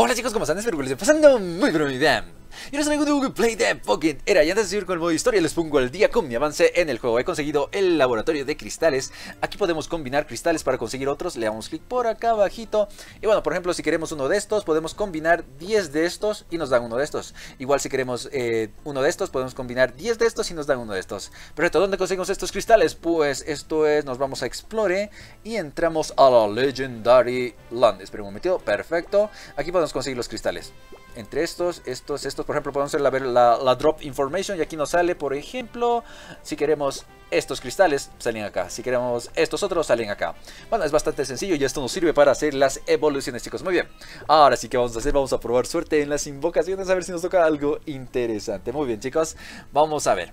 Hola chicos, ¿cómo están? Espero que les esté pasando muy bien, mi damn. Yo soy amigo de Google Play de Pocket Era y antes de seguir con el modo historia les pongo al día con mi avance en el juego. He conseguido el laboratorio de cristales. Aquí podemos combinar cristales para conseguir otros. Le damos clic por acá abajito. Y bueno, por ejemplo, si queremos uno de estos, podemos combinar 10 de estos y nos dan uno de estos. Igual si queremos uno de estos, podemos combinar 10 de estos y nos dan uno de estos. Perfecto, ¿dónde conseguimos estos cristales? Pues esto es, nos vamos a Explore y entramos a la Legendary Land. Espera un momentito, perfecto. Aquí podemos conseguir los cristales. Entre estos, por ejemplo, podemos ver la drop information y aquí nos sale, por ejemplo, si queremos estos cristales, salen acá. Si queremos estos otros, salen acá. Bueno, es bastante sencillo y esto nos sirve para hacer las evoluciones, chicos. Muy bien. Ahora sí que vamos a hacer, vamos a probar suerte en las invocaciones, a ver si nos toca algo interesante. Muy bien, chicos, vamos a ver.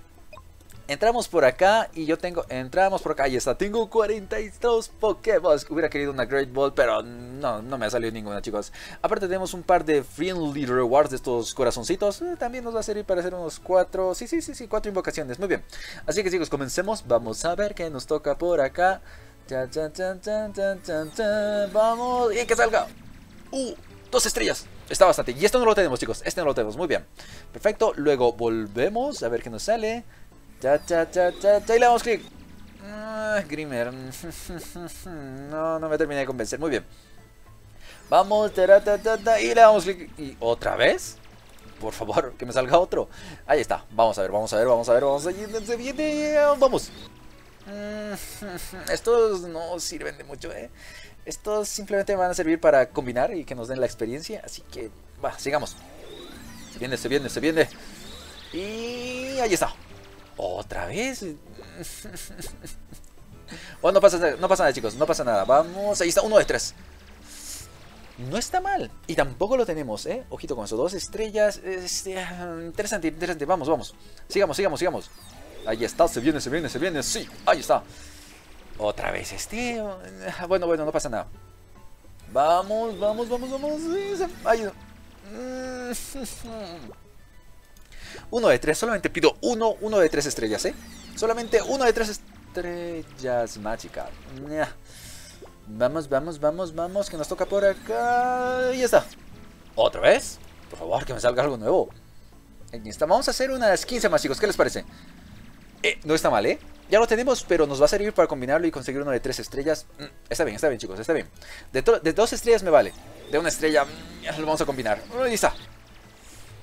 Entramos por acá y yo tengo... Entramos por acá, ahí está. Tengo 42 Pokémon. Hubiera querido una Great Ball, pero no me ha salido ninguna, chicos. Aparte tenemos un par de Friendly Rewards de estos corazoncitos. También nos va a servir para hacer unos 4... Sí, 4 invocaciones. Muy bien. Así que chicos, comencemos. Vamos a ver qué nos toca por acá. Chan, chan, chan, chan, chan, chan, chan. Vamos. Y que salga. 2 estrellas. Está bastante. Y esto no lo tenemos, chicos. Este no lo tenemos. Muy bien. Perfecto. Luego volvemos a ver qué nos sale. Cha, cha, cha, cha, cha, y le damos clic. Grimer. No me terminé de convencer. Muy bien. Vamos, ta, ta, ta, ta, y le damos clic. ¿Y otra vez? Por favor, que me salga otro. Ahí está. Vamos a ver, vamos a ver, vamos a ver. Vamos a ver. Vamos. Estos no sirven de mucho, ¿eh? Estos simplemente van a servir para combinar y que nos den la experiencia. Así que, va, sigamos. Se viene, se viene, se viene. Y ahí está. ¿Otra vez? Bueno, no pasa nada, chicos. No pasa nada. Vamos. Ahí está. 1 de 3. No está mal. Y tampoco lo tenemos, ¿eh? Ojito con eso. 2 estrellas. Interesante, interesante. Vamos, vamos. Sigamos, sigamos, sigamos. Ahí está. Se viene, se viene, se viene. Sí. Ahí está. ¿Otra vez este? Bueno, bueno. No pasa nada. Vamos, vamos, vamos, vamos. Ahí. 1 de 3, solamente pido uno de 3 estrellas, ¿eh? Solamente 1 de 3 estrellas, Magikarp. Vamos, vamos, vamos, vamos, que nos toca por acá. Y ya está. ¿Otra vez? Por favor, que me salga algo nuevo. Ahí está. Vamos a hacer unas 15 más, chicos. ¿Qué les parece? No está mal, ¿eh? Ya lo tenemos, pero nos va a servir para combinarlo y conseguir 1 de 3 estrellas. Está bien, chicos, está bien. De 2 estrellas me vale. De 1 estrella lo vamos a combinar. Ahí está.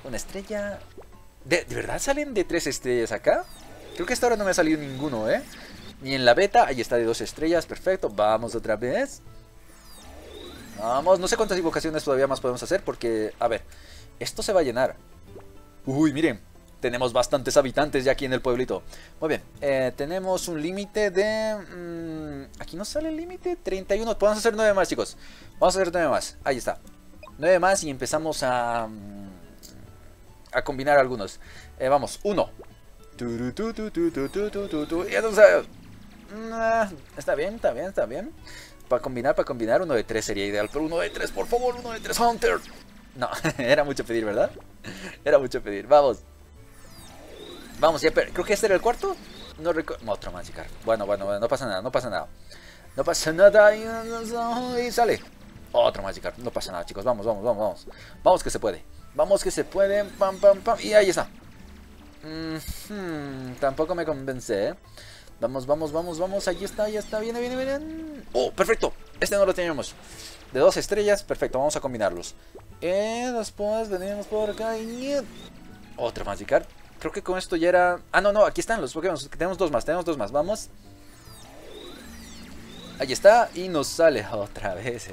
1 estrella... ¿De verdad salen de 3 estrellas acá? Creo que hasta ahora no me ha salido ninguno, ¿eh? Ni en la beta. Ahí está de 2 estrellas. Perfecto. Vamos otra vez. Vamos. No sé cuántas invocaciones todavía más podemos hacer porque... A ver. Esto se va a llenar. Uy, miren. Tenemos bastantes habitantes ya aquí en el pueblito. Muy bien. Tenemos un límite de... aquí no sale el límite. 31. Podemos hacer 9 más, chicos. Vamos a hacer 9 más. Ahí está. 9 más y empezamos a... combinar algunos. Vamos, 1. Está bien, está bien, está bien. Para combinar, 1 de 3 sería ideal. Pero 1 de 3, por favor, 1 de 3, Hunter. No, era mucho pedir, ¿verdad? Era mucho pedir, vamos. Vamos, ya, pero creo que este era el cuarto. No recuerdo. Otro Magikarp. Bueno, bueno, bueno, no pasa nada, no pasa nada. No pasa nada y sale. Otro Magikarp, no pasa nada, chicos. Vamos, vamos, vamos, vamos. Vamos que se puede. Vamos que se puede, pam, pam, pam, y ahí está. Tampoco me convence, ¿eh? Vamos, vamos, vamos, vamos, ahí está, viene, viene, viene. Oh, perfecto, este no lo teníamos. De 2 estrellas, perfecto, vamos a combinarlos. Después venimos por acá y... Otra Magikarp, creo que con esto ya era... Ah, no, no, aquí están los Pokémon, tenemos 2 más, vamos. Ahí está, y nos sale otra vez.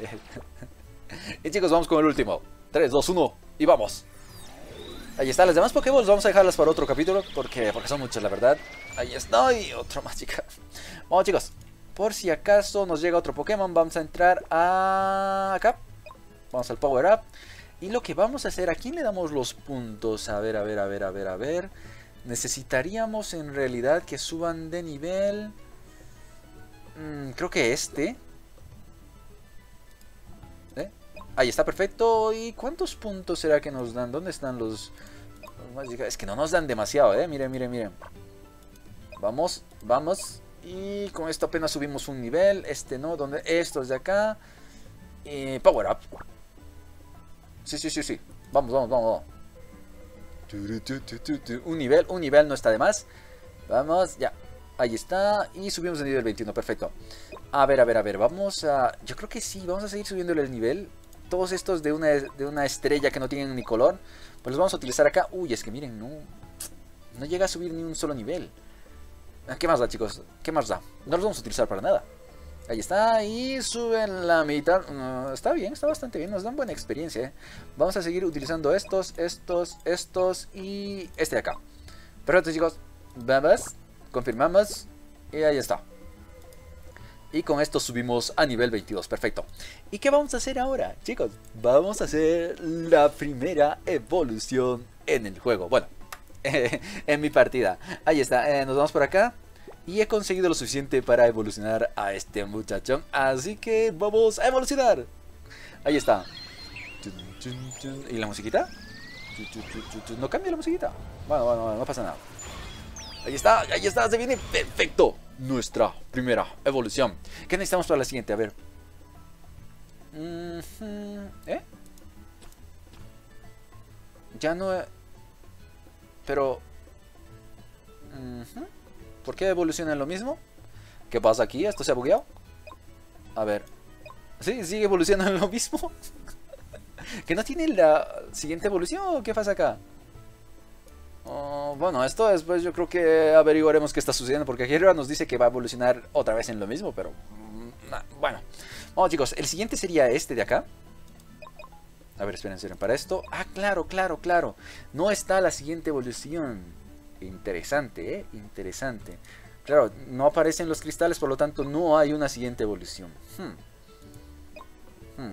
Y chicos, vamos con el último. 3, 2, 1... Y vamos. Ahí está. Las demás Pokéballs vamos a dejarlas para otro capítulo. Porque son muchas, la verdad. Ahí está. Y otro más, chicas. Vamos, chicos. Por si acaso nos llega otro Pokémon. Vamos a entrar a... acá. Vamos al Power Up. Y lo que vamos a hacer... Aquí le damos los puntos. A ver, a ver, a ver, a ver, a ver. Necesitaríamos en realidad que suban de nivel. Creo que este... Ahí está, perfecto. ¿Y cuántos puntos será que nos dan? ¿Dónde están los...? Es que no nos dan demasiado, ¿eh? Miren, miren, miren. Vamos, vamos. Y con esto apenas subimos un nivel. Este no, donde estos de acá. Power up. Sí. Vamos. Un nivel no está de más. Vamos, ya. Ahí está. Y subimos el nivel 21, perfecto. A ver, vamos a... Yo creo que sí, vamos a seguir subiéndole el nivel. Todos estos de una estrella que no tienen ni color, pues los vamos a utilizar acá. Uy, es que miren, no llega a subir ni un solo nivel. ¿Qué más da, chicos? ¿Qué más da? No los vamos a utilizar para nada. Ahí está, y suben la mitad. Está bien, está bastante bien, nos dan buena experiencia, ¿eh? Vamos a seguir utilizando estos y este de acá. Perfecto, chicos, vamos, confirmamos y ahí está. Y con esto subimos a nivel 22, perfecto. ¿Y qué vamos a hacer ahora, chicos? Vamos a hacer la primera evolución en el juego. Bueno, en mi partida. Ahí está, nos vamos por acá. Y he conseguido lo suficiente para evolucionar a este muchachón. Así que vamos a evolucionar. Ahí está. ¿Y la musiquita? No cambia la musiquita. Bueno, no pasa nada. Ahí está, se viene perfecto. Nuestra primera evolución. ¿Qué necesitamos para la siguiente? A ver. Ya no... Pero... ¿Por qué evolucionan lo mismo? ¿Qué pasa aquí? ¿Esto se ha bugueado? A ver. ¿Sí? ¿Sigue evolucionando lo mismo? ¿Que no tiene la siguiente evolución o qué pasa acá? Bueno, esto después yo creo que averiguaremos qué está sucediendo, porque Hero nos dice que va a evolucionar otra vez en lo mismo, pero... bueno. Vamos, chicos, el siguiente sería este de acá. A ver, esperen, para esto... Ah, claro. No está la siguiente evolución. Interesante, interesante. Claro, no aparecen los cristales, por lo tanto no hay una siguiente evolución.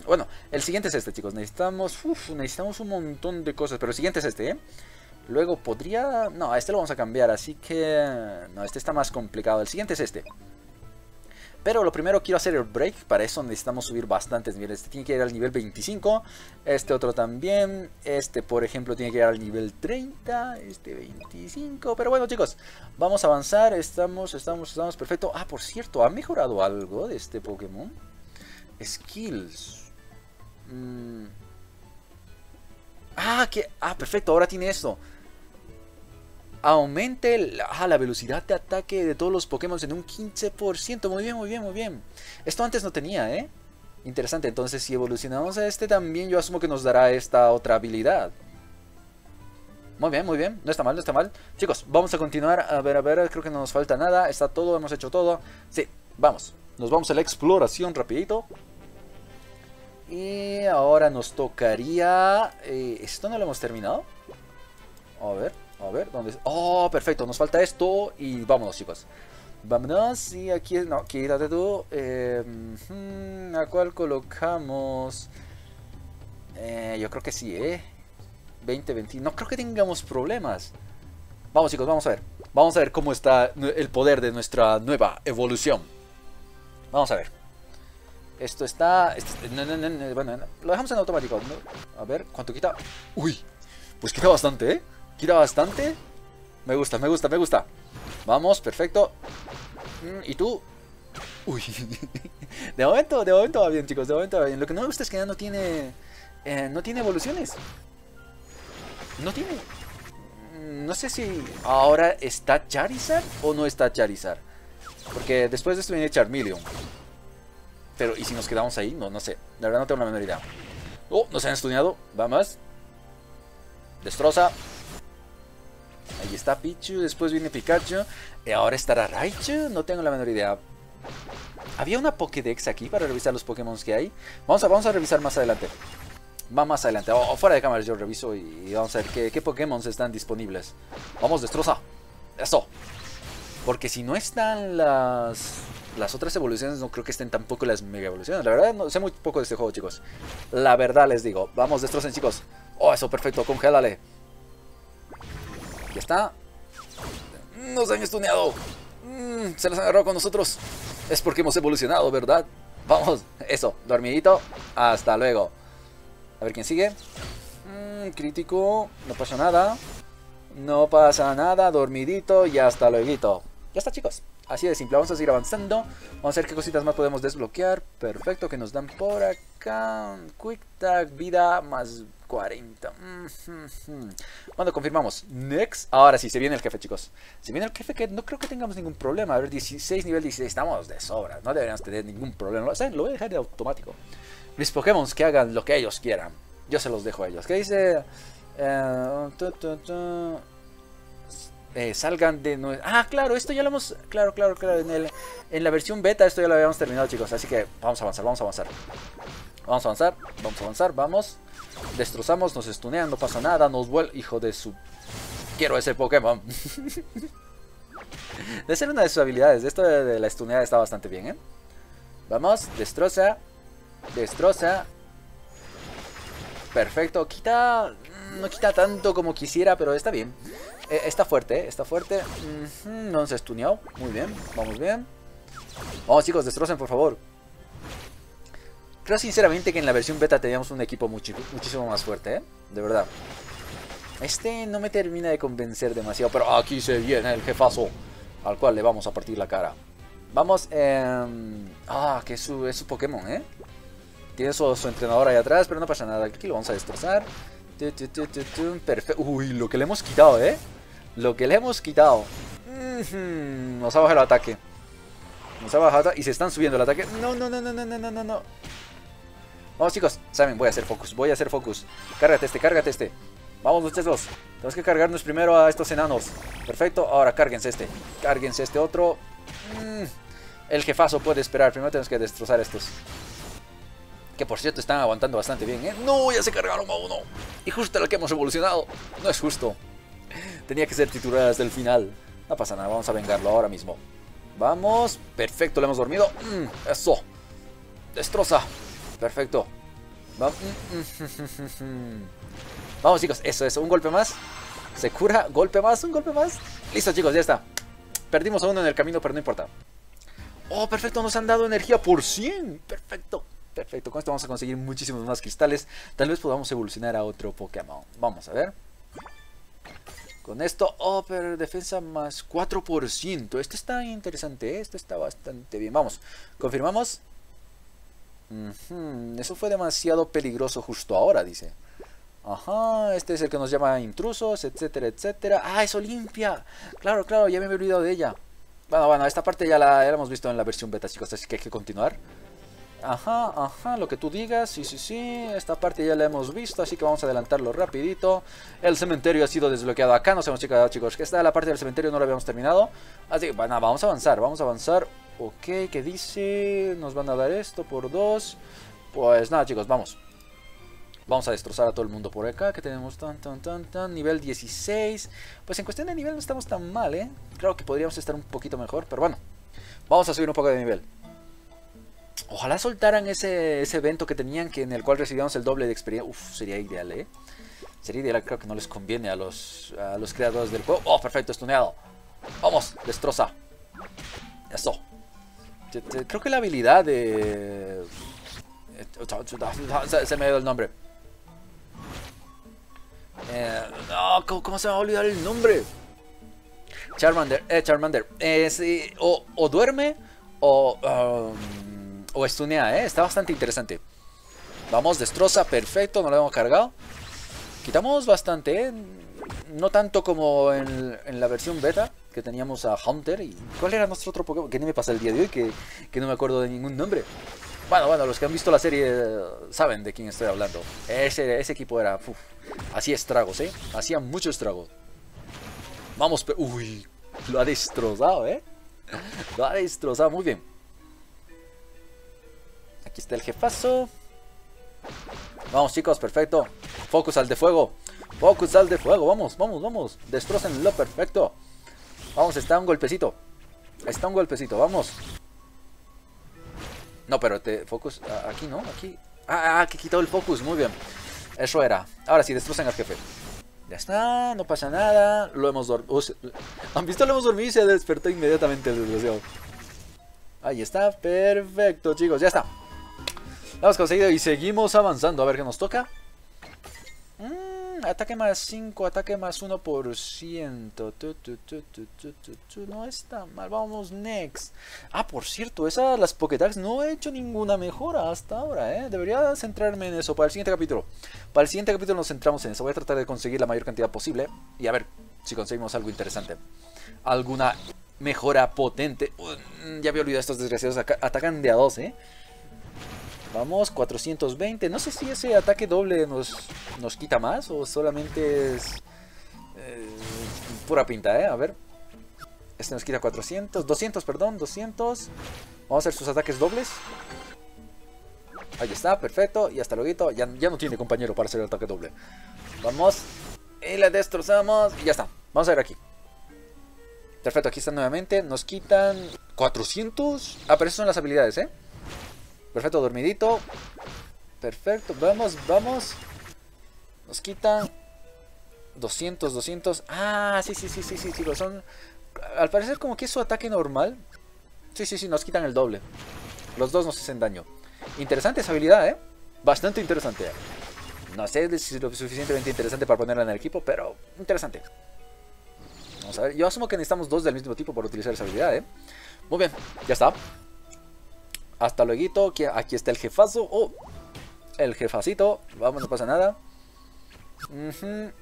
Bueno, el siguiente es este, chicos. Necesitamos un montón de cosas, pero el siguiente es este, ¿eh? Luego podría... No, a este lo vamos a cambiar, así que... No, este está más complicado. El siguiente es este. Pero lo primero quiero hacer el break. Para eso necesitamos subir bastantes niveles. Este tiene que ir al nivel 25. Este otro también. Este, por ejemplo, tiene que ir al nivel 30. Este 25. Pero bueno, chicos, vamos a avanzar. Estamos. Perfecto. Ah, por cierto, ¿ha mejorado algo de este Pokémon? Skills. Ah, perfecto. Ahora tiene esto. Aumente la velocidad de ataque de todos los Pokémon en un 15%. Muy bien. Esto antes no tenía, ¿eh? Interesante. Entonces, si evolucionamos a este también, yo asumo que nos dará esta otra habilidad. Muy bien. No está mal. Chicos, vamos a continuar. A ver. Creo que no nos falta nada. Está todo. Hemos hecho todo. Sí, vamos. Nos vamos a la exploración rapidito. Y ahora nos tocaría... ¿esto no lo hemos terminado? A ver, ¿dónde es? Oh, perfecto, nos falta esto y vámonos, chicos. Vámonos y aquí... No, quítate tú. ¿A cuál colocamos? Yo creo que sí, 20. No creo que tengamos problemas. Vamos, chicos, vamos a ver. Vamos a ver cómo está el poder de nuestra nueva evolución. Vamos a ver. Esto está... No, bueno, lo dejamos en automático, ¿no? A ver, ¿cuánto quita? Uy, pues quita bastante, ¿eh? Me gusta. Vamos, perfecto. ¿Y tú? Uy. De momento va bien, chicos. Lo que no me gusta es que ya no tiene evoluciones. No sé si ahora está Charizard o no está Charizard. Porque después de esto viene Charmeleon. Pero, ¿y si nos quedamos ahí? No sé. La verdad no tengo la menor idea. Oh, nos han estuneado. Vamos. Destroza. Ahí está Pichu, después viene Pikachu. ¿Y ahora estará Raichu? No tengo la menor idea. ¿Había una Pokédex aquí para revisar los Pokémon que hay? Vamos a revisar más adelante. O fuera de cámara yo reviso y vamos a ver qué Pokémon están disponibles. Vamos, destroza. Eso. Porque si no están las otras evoluciones, no creo que estén tampoco las mega evoluciones. La verdad no sé muy poco de este juego, chicos. La verdad les digo. Vamos, destrocen, chicos. Oh, eso, perfecto, congélale. Ya está. Nos han estuneado. Se las agarró con nosotros. Es porque hemos evolucionado, ¿verdad? Vamos, eso, dormidito. Hasta luego. A ver quién sigue. Crítico, no pasa nada, dormidito y hasta luego. Ya está, chicos. Así de simple, vamos a seguir avanzando. Vamos a ver qué cositas más podemos desbloquear. Perfecto, que nos dan por acá. Quick Tag, vida más 40. Cuando confirmamos next. Ahora sí, se viene el jefe, chicos. Se viene el jefe que no creo que tengamos ningún problema. A ver, 16, nivel 16, estamos de sobra. No deberíamos tener ningún problema. O sea, lo voy a dejar de automático. Mis Pokémon que hagan lo que ellos quieran. Yo se los dejo a ellos. ¿Qué dice? Salgan de nuevo. Ah, claro, esto ya lo hemos... Claro, en la versión beta esto ya lo habíamos terminado, chicos. Así que vamos a avanzar, vamos. Destrozamos, nos stunean, no pasa nada. Nos vuelve... Hijo de su... Quiero ese Pokémon. De ser una de sus habilidades. Esto de la stuneada está bastante bien, ¿eh? Vamos, destroza. Perfecto, quita... No quita tanto como quisiera, pero está bien. Está fuerte, está fuerte. No nos estuneó. Muy bien, vamos bien. Vamos, chicos, destrocen, por favor. Creo sinceramente que en la versión beta teníamos un equipo muchísimo más fuerte, ¿eh? De verdad. Este no me termina de convencer demasiado, pero aquí se viene el jefazo, al cual le vamos a partir la cara. Vamos, que es su Pokémon, ¿eh? Tiene su entrenador ahí atrás, pero no pasa nada. Aquí lo vamos a destrozar. Perfecto. Uy, lo que le hemos quitado, ¿eh? Lo que le hemos quitado. Nos ha bajado el ataque. Nos ha bajado y se están subiendo el ataque. No. Vamos, chicos. Saben, voy a hacer focus. Cárgate este. Vamos, ustedes dos. Tenemos que cargarnos primero a estos enanos. Perfecto. Ahora cárguense este otro. El jefazo puede esperar. Primero tenemos que destrozar estos. Que por cierto están aguantando bastante bien, ¿eh? No, ya se cargaron a uno. Y justo lo que hemos evolucionado. No es justo. Tenía que ser titular hasta el final. No pasa nada, vamos a vengarlo ahora mismo. Vamos, perfecto, le hemos dormido. Eso. Destroza. Perfecto. Vamos, chicos, eso. Un golpe más. Se cura, un golpe más. Listo, chicos, ya está. Perdimos a uno en el camino, pero no importa. Oh, perfecto, nos han dado energía por 100. Perfecto, con esto vamos a conseguir muchísimos más cristales. Tal vez podamos evolucionar a otro Pokémon. Vamos a ver. Con esto, pero defensa más 4%. Esto está interesante, esto está bastante bien. Vamos, confirmamos. Eso fue demasiado peligroso justo ahora, dice. Ajá, este es el que nos llama intrusos, etcétera. Ah, eso limpia. Claro, ya me había olvidado de ella. Bueno, esta parte ya la hemos visto en la versión beta, chicos. Así que hay que continuar. Ajá, lo que tú digas, sí, esta parte ya la hemos visto, así que vamos a adelantarlo rapidito. El cementerio ha sido desbloqueado, acá nos hemos llegado, chicos, que esta la parte del cementerio no la habíamos terminado. Así que, bueno, vamos a avanzar. Ok, ¿qué dice? Nos van a dar esto por 2. Pues nada, chicos, vamos. Vamos a destrozar a todo el mundo por acá, que tenemos tan, nivel 16. Pues en cuestión de nivel no estamos tan mal, ¿eh? Creo que podríamos estar un poquito mejor, pero bueno. Vamos a subir un poco de nivel. Ojalá soltaran ese evento que tenían, que en el cual recibíamos el doble de experiencia. Uf, sería ideal, ¿eh? Sería ideal, creo que no les conviene a los creadores del juego. Oh, perfecto, estuneado. Vamos, destroza. Eso. Creo que la habilidad de... Se me dio el nombre. ¿Cómo se me va a olvidar el nombre? Charmander. Sí, o duerme o... O stunea, ¿eh? Está bastante interesante. Vamos, destroza, perfecto, no lo hemos cargado. Quitamos bastante, ¿eh? No tanto como en la versión beta, que teníamos a Hunter. ¿Y cuál era nuestro otro Pokémon? Que ni me pasa el día de hoy, que no me acuerdo de ningún nombre. Bueno, los que han visto la serie saben de quién estoy hablando. Ese equipo era... Hacía estragos, ¿eh? Hacía mucho estrago. Vamos, pero... Uy, lo ha destrozado, ¿eh? Lo ha destrozado, muy bien. Aquí está el jefazo. Vamos, chicos, perfecto. Focus al de fuego. Vamos. Destrócenlo, perfecto. Vamos, está un golpecito, vamos. No, pero focus, aquí no, aquí. Que quitó el focus, muy bien. Eso era, ahora sí, destrocen al jefe. Ya está, no pasa nada. Lo hemos dormido, han visto, lo hemos dormido y se despertó inmediatamente el desgraciado. Ahí está, perfecto, chicos, ya está. Lo hemos conseguido y seguimos avanzando. A ver qué nos toca. Ataque más 5, ataque más 1%. No está mal. Vamos, next. Ah, por cierto, las Pokétax no he hecho ninguna mejora hasta ahora, ¿eh? Debería centrarme en eso para el siguiente capítulo. Para el siguiente capítulo nos centramos en eso. Voy a tratar de conseguir la mayor cantidad posible. Y a ver si conseguimos algo interesante. Alguna mejora potente. Ya había olvidado, estos desgraciados atacan de a 2, ¿eh? Vamos, 420. No sé si ese ataque doble nos quita más o solamente es pura pinta, ¿eh? A ver. Este nos quita 200. Vamos a hacer sus ataques dobles. Ahí está, perfecto. Y hasta luego. Ya no tiene compañero para hacer el ataque doble. Vamos. Y le destrozamos. Y ya está. Vamos a ver aquí. Perfecto, aquí están nuevamente. Nos quitan 400. Ah, pero esas son las habilidades, ¿eh? Perfecto, dormidito. Perfecto, vamos. Nos quitan 200. Ah, sí, lo son. Al parecer como que es su ataque normal. Sí, nos quitan el doble. Los dos nos hacen daño. Interesante esa habilidad, ¿eh? Bastante interesante. No sé si es lo suficientemente interesante para ponerla en el equipo, pero interesante. Vamos a ver, yo asumo que necesitamos dos del mismo tipo para utilizar esa habilidad, ¿eh? Muy bien, ya está. Hasta luego, aquí está el jefazo. Oh, el jefacito. Vamos, no pasa nada.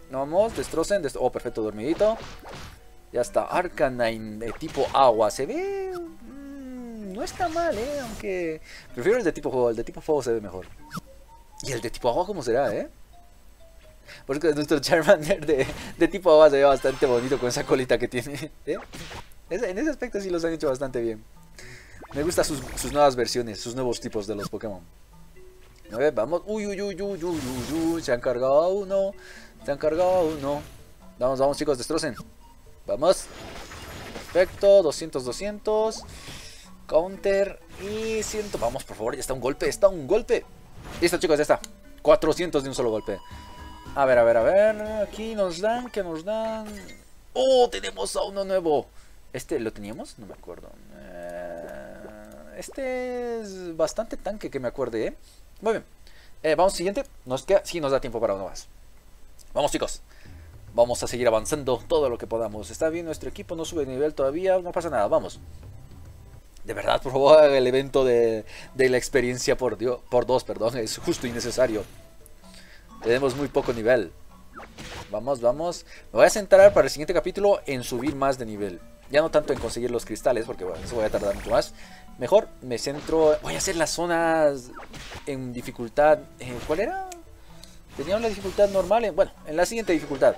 Vamos, destrocen. Oh, perfecto, dormidito. Ya está, Arcanine de tipo agua. Se ve... no está mal, ¿eh? Aunque... prefiero el de tipo fuego. El de tipo fuego se ve mejor. ¿Y el de tipo agua cómo será, eh? Porque nuestro Charmander de tipo agua se ve bastante bonito con esa colita que tiene, ¿eh? En ese aspecto sí los han hecho bastante bien. Me gustan sus nuevas versiones, sus nuevos tipos de los Pokémon. A ver, vamos. Uy. Se han cargado a uno. Vamos, chicos, destrocen. Vamos. Perfecto. 200. Counter. Y 100. Vamos, por favor. Ya está un golpe. Listo, chicos, ya está. 400 de un solo golpe. A ver. Aquí nos dan. ¿Qué nos dan? Oh, tenemos a uno nuevo. ¿Este lo teníamos? No me acuerdo. Este es bastante tanque que me acuerde, ¿eh? Muy bien. Vamos, siguiente. Nos queda... sí, nos da tiempo para uno más. Vamos, chicos. Vamos a seguir avanzando todo lo que podamos. Está bien, nuestro equipo no sube de nivel todavía. No pasa nada, vamos. De verdad, por favor, el evento de la experiencia por dos, es justo y necesario. Tenemos muy poco nivel. Vamos. Me voy a centrar para el siguiente capítulo en subir más de nivel. Ya no tanto en conseguir los cristales, porque bueno, eso voy a tardar mucho más. Mejor me centro... voy a hacer las zonas en dificultad... ¿cuál era? Tenía una dificultad normal, bueno, en la siguiente dificultad.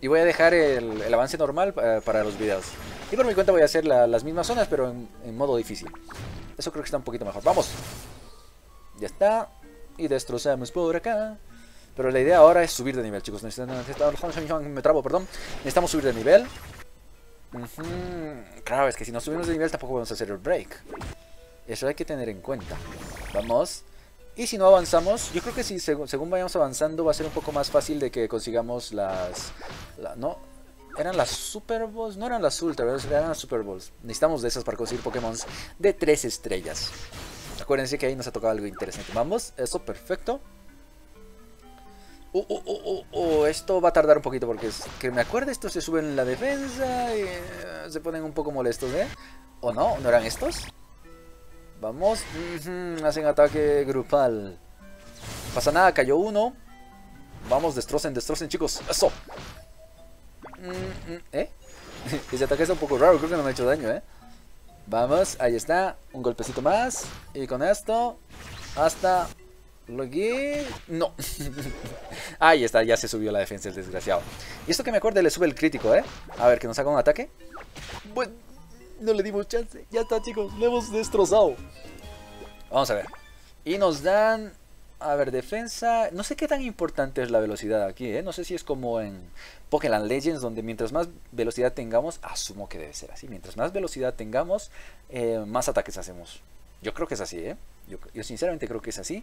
Y voy a dejar el avance normal para los videos. Y por mi cuenta voy a hacer las mismas zonas, pero en modo difícil. Eso creo que está un poquito mejor. ¡Vamos! Ya está. Y destrozamos por acá. Pero la idea ahora es subir de nivel, chicos. Necesitamos subir de nivel. Claro, es que si no subimos de nivel tampoco vamos a hacer el break. Eso hay que tener en cuenta. Vamos. Y si no avanzamos, yo creo que si según vayamos avanzando va a ser un poco más fácil de que consigamos las... no, eran las Super Balls. No eran las Ultra, eran las Super Balls. Necesitamos de esas para conseguir Pokémon de 3 estrellas. Acuérdense que ahí nos ha tocado algo interesante. Vamos, eso, perfecto. Esto va a tardar un poquito porque es que me acuerdo, estos se suben la defensa y se ponen un poco molestos, ¿eh? ¿O no? ¿No eran estos? Vamos, hacen ataque grupal. Pasa nada, cayó uno. Vamos, destrocen, chicos. ¡Eso! Ese ataque está un poco raro, creo que no me ha hecho daño, ¿eh? Vamos, ahí está, un golpecito más. Y con esto, hasta... no. Ahí está, ya se subió la defensa el desgraciado. Y esto que me acuerde le sube el crítico, ¿eh? A ver, que nos haga un ataque. Bueno, no le dimos chance. Ya está, chicos, lo hemos destrozado. Vamos a ver. Y nos dan... a ver, defensa... no sé qué tan importante es la velocidad aquí, ¿eh? No sé si es como en Pokémon Legends, donde mientras más velocidad tengamos... asumo que debe ser así. Mientras más velocidad tengamos, más ataques hacemos. Yo creo que es así, ¿eh? Yo sinceramente creo que es así.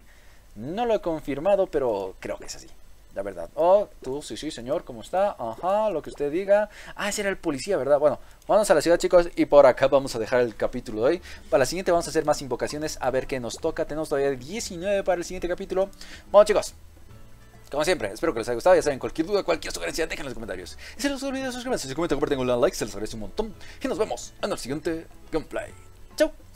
No lo he confirmado, pero creo que es así, la verdad. Oh, tú, sí, señor, ¿cómo está? Ajá, lo que usted diga. Ah, ese era el policía, ¿verdad? Bueno, vamos a la ciudad, chicos, y por acá vamos a dejar el capítulo de hoy. Para la siguiente vamos a hacer más invocaciones, a ver qué nos toca. Tenemos todavía 19 para el siguiente capítulo. Bueno, chicos, Como siempre, espero que les haya gustado. Ya saben, cualquier duda, cualquier sugerencia, déjenla en los comentarios. Y si les olvidó suscribirse, si comentan, comparten, un like, se les agradece un montón. Y nos vemos en el siguiente gameplay. ¡Chao!